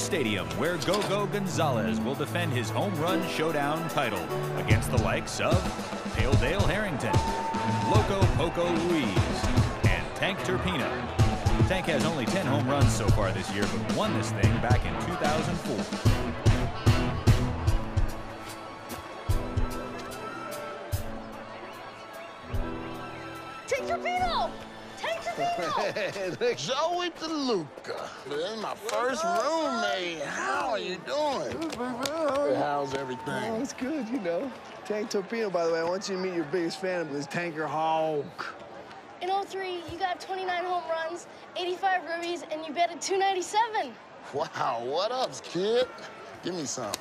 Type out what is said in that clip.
Stadium, where Gogo Gonzalez will defend his Home Run Showdown title against the likes of Dale Dale Harrington, Loco Poco Ruiz, and Tank Terpino. Tank has only 10 home runs so far this year, but won this thing back in 2004. Hey, Joey DeLuca. This my first roommate. How are you doing? Good, baby. How's everything? Oh, it's good, you know. Tank Terpino, by the way, I want you to meet your biggest fan of this, Tanker Hawk. In 03, you got 29 home runs, 85 ribbies, and you batted .297. Wow, what up, kid? Give me some.